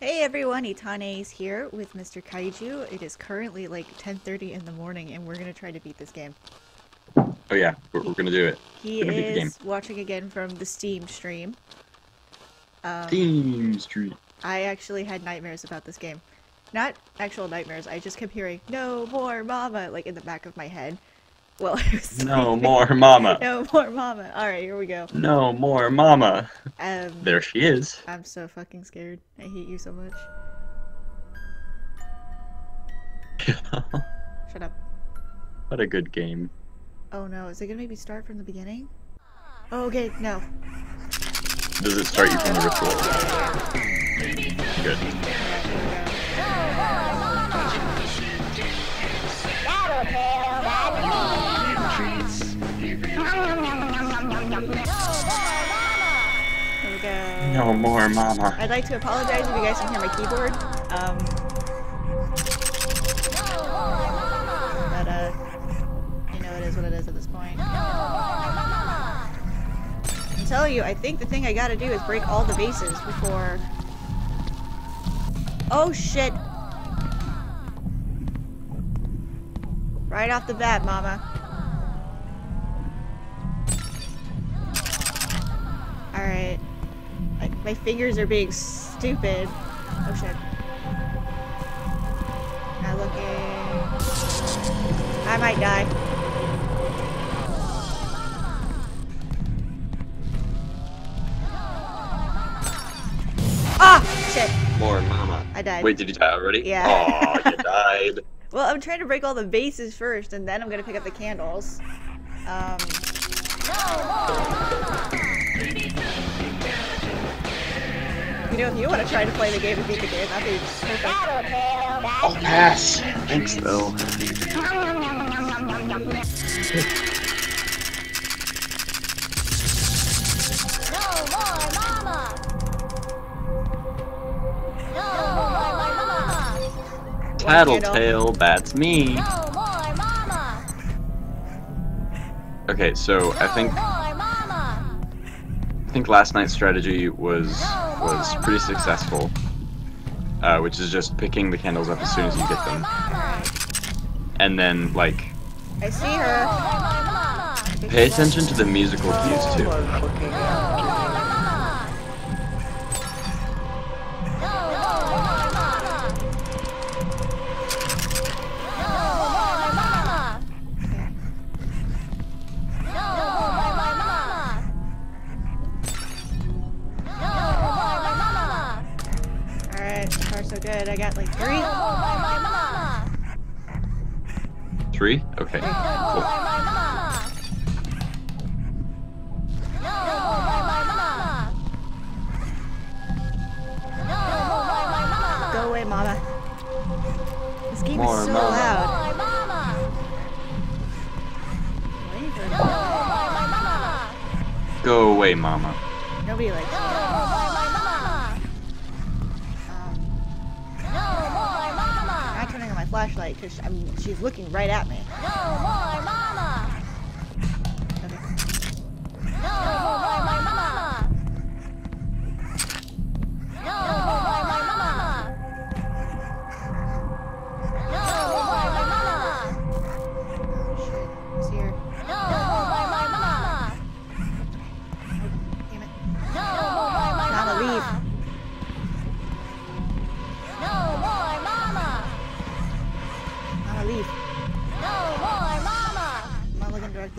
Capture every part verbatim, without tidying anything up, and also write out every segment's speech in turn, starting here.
Hey everyone, Etanes here with Mister Kaiju. It is currently like ten thirty in the morning and we're going to try to beat this game. Oh yeah, we're, we're going to do it. He gonna is game. watching again from the Steam stream. Um, Steam stream. I actually had nightmares about this game. Not actual nightmares, I just kept hearing, "No more mama," like in the back of my head. Well, I was sleeping. No more mama. No more mama. Alright, here we go. No more mama. Um, there she is. I'm so fucking scared. I hate you so much. Shut up. What a good game. Oh no, is it gonna make me start from the beginning? Oh, okay, no. Does it start you from the ritual? Good. Tattletale, that's me. Go. No more mama. I'd like to apologize if you guys can hear my keyboard. Um, but, uh, you know, it is what it is at this point. I'm telling you, I think the thing I gotta do is break all the vases before... Oh shit! Right off the bat, mama. Alright. My fingers are being stupid. Oh shit. Not looking. I might die. Ah! Shit. More mama. I died. Wait, did you die already? Yeah. Oh, you died. Well, I'm trying to break all the vases first, and then I'm gonna pick up the candles. Um. You know, if you want to try to play the game and beat the game, that'd be perfect. I'll pass. Thanks, though. Tattletail, that's me. Okay, so I think I think last night's strategy was. was pretty successful, uh, which is just picking the candles up as soon as you get them. And then, like... I see her! Pay attention to the musical cues, too. I got like three. Three? Okay. Cool. Go away, mama. This game More is so mama. loud. Go away, mama. Nobody likes you. Flashlight, because she's looking right at me. No more mama! Okay. No more mama! No more mama! No more mama! Oh shit, it's here. No more mama! Damn it. No more mama! Mama, leave.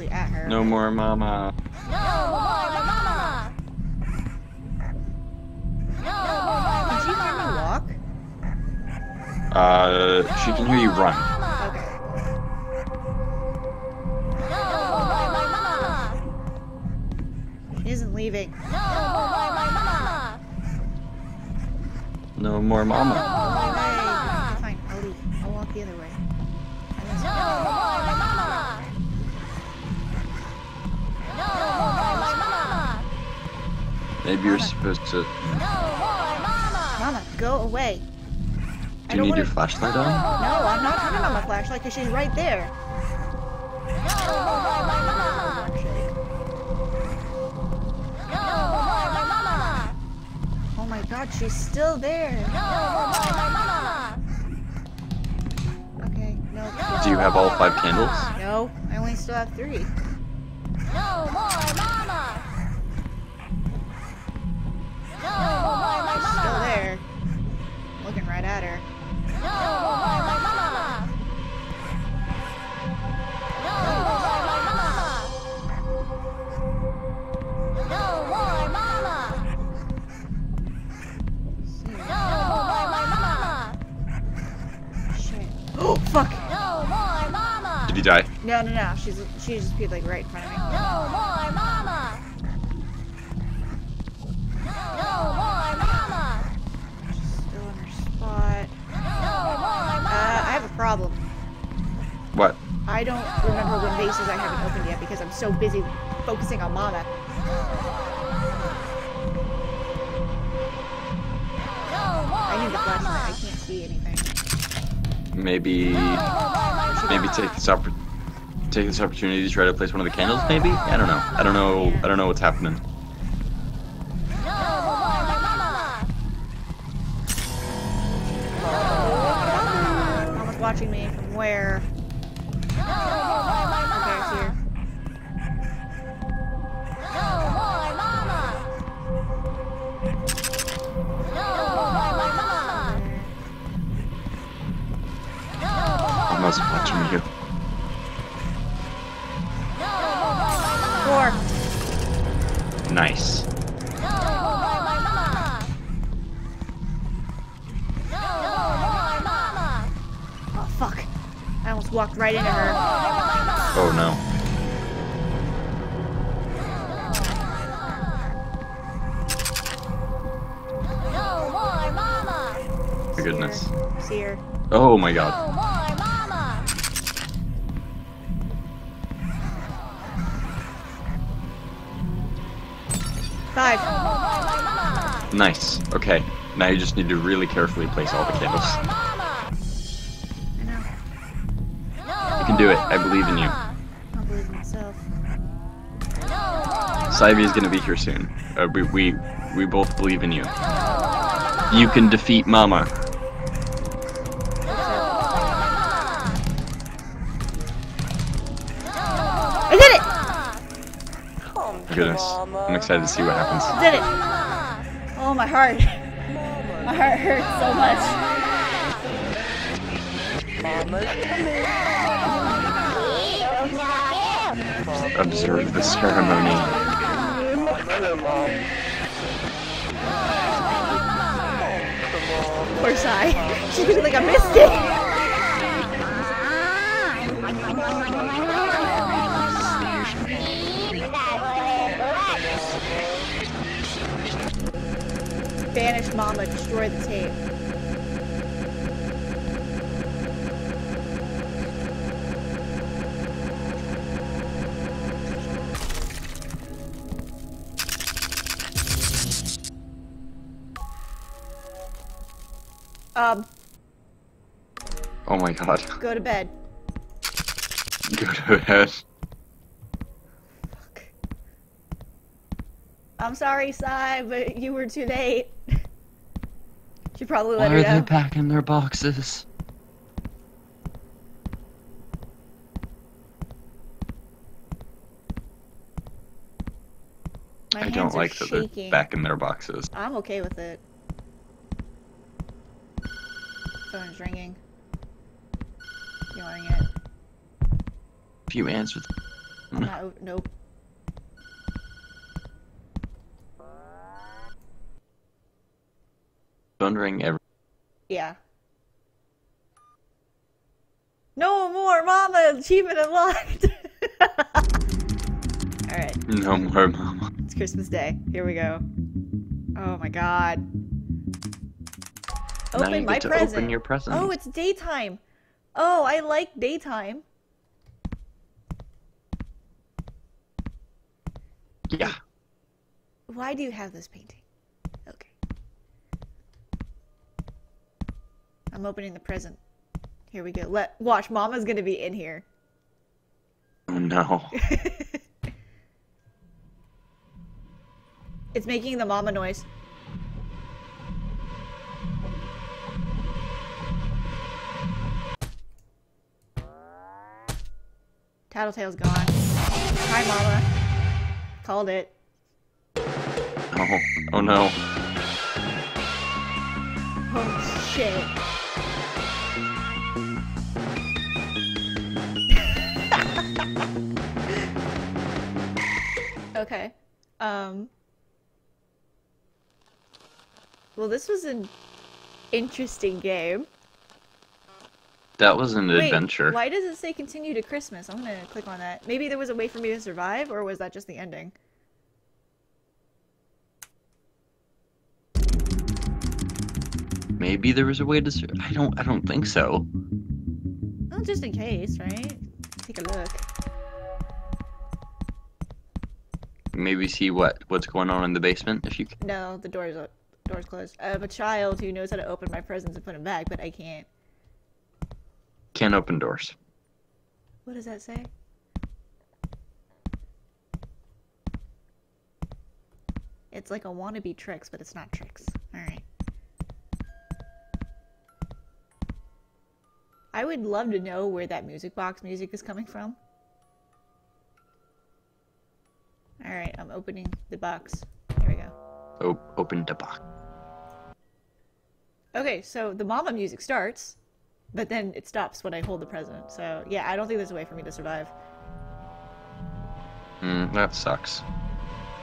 At her. No more mama. No more mama. No more mama. Did she hear me walk? Uh, no, she can hear you run. Mama. Okay. No more mama. She isn't leaving. No more mama. No more mama. No more mama. Fine, I'll leave. I'll walk the other way. No more mama. Maybe you're mama. supposed to... No more mama! Mama, go away. Do you need wanna... your flashlight on? No, I'm not turning on my flashlight because she's right there. No more mama! No more mama! Oh my god, she's still there. No, no, no, no, no, no. Okay, no. Do you have all five candles? No, I only still have three. No more mama! No, no more mama! She's still there. Looking right at her. No more mama! No more mama! No more mama! No more mama! Shit. Oh, fuck! No more mama! Did he die? No, no, no. She's, she just peed like right in front of me. No more mama! No more mama! She's still in her spot. No more mama! Uh, I have a problem. What? I don't remember when vases I haven't opened yet because I'm so busy focusing on mama. I need the flashlight. I can't see anything. Maybe... Maybe take this opportunity. Take this opportunity to try to place one of the candles, maybe? I don't know. I don't know. I don't know what's happening. Mama's watching me from where? Okay, it's here. Mama's watching me here. Nice. Oh fuck. I almost walked right into her. Oh no. My goodness. See her. Oh my god. Five. Nice. Okay. Now you just need to really carefully place all the candles. I know. You can do it. I believe in you. I believe in myself. Cy is gonna be here soon. Uh, we we we both believe in you. You can defeat Mama. Goodness. I'm excited to see what happens. Did it! Oh, my heart. My heart hurts so much. Observe the ceremony. Poor Cy. She's like, I missed it! Banish Mama, destroy the tape. Um. Oh my god. Go to bed. Go to bed. Fuck. I'm sorry, Cy, but you were too late. You probably let her down. Why are they packing their boxes? My I don't like shaking. That they're packing their boxes. I'm okay with it. Phone's ringing. Feeling it. If you answer, I'm not, nope. Wondering every yeah. No more mama, achievement unlocked. All right. No more mama. It's Christmas Day. Here we go. Oh my god. Now open you get my to present. Open your present. Oh, it's daytime. Oh, I like daytime. Yeah. Why do you have this painting? I'm opening the present. Here we go. Let watch. Mama's gonna be in here. Oh no. It's making the mama noise. Tattletail's gone. Hi, Mama. Called it. Oh, oh no. Oh shit. Okay. Um. Well, this was an interesting game. That was an Wait, adventure. Why does it say continue to Christmas? I'm gonna click on that. Maybe there was a way for me to survive, or was that just the ending? Maybe there was a way to survive. I don't. I don't think so. Well, just in case, right? Take a look. Maybe see what what's going on in the basement if you can. No, the door's up. Door's closed. I'm a child who knows how to open my presents and put them back, but I can't. Can't open doors. What does that say? It's like a wannabe tricks, but it's not tricks. Alright. I would love to know where that music box music is coming from. Alright, I'm opening the box. Here we go. Oh, open the box. Okay, so the mama music starts. But then it stops when I hold the present. So, yeah, I don't think there's a way for me to survive. Mm, that sucks.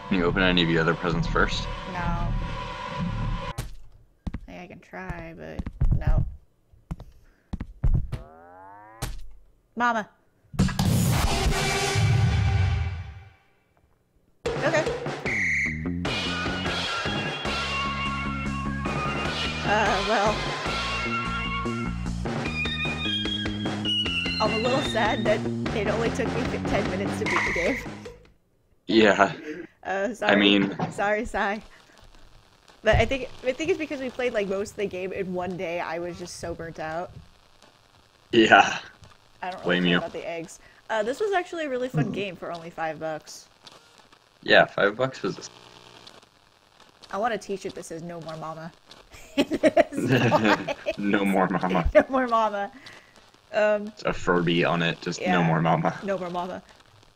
Can you open any of your other presents first? No. I think I can try, but no. Mama! Okay. Uh, well... I'm a little sad that it only took me ten minutes to beat the game. Yeah. Uh, sorry. I mean, sorry, Cy. But I think I think it's because we played like most of the game in one day. I was just so burnt out. Yeah. I don't really Blame care you. about the eggs. Uh, this was actually a really fun mm-hmm. game for only five bucks. Yeah, five bucks was. This. I want a T-shirt that says "No more mama." No more mama. No more mama. Um, it's a Furby on it, just yeah, no more mama. No more mama.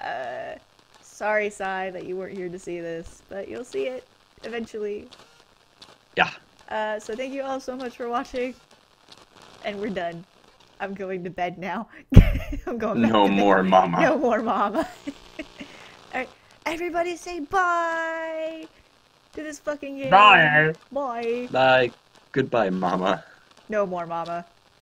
Uh, sorry, Cy, that you weren't here to see this, but you'll see it eventually. Yeah. Uh, so thank you all so much for watching, and we're done. I'm going to bed now. I'm going. Back no to more bed. mama. No more mama. All right, everybody, say bye to this fucking game. Bye. Bye. Bye. Goodbye, mama. No more mama.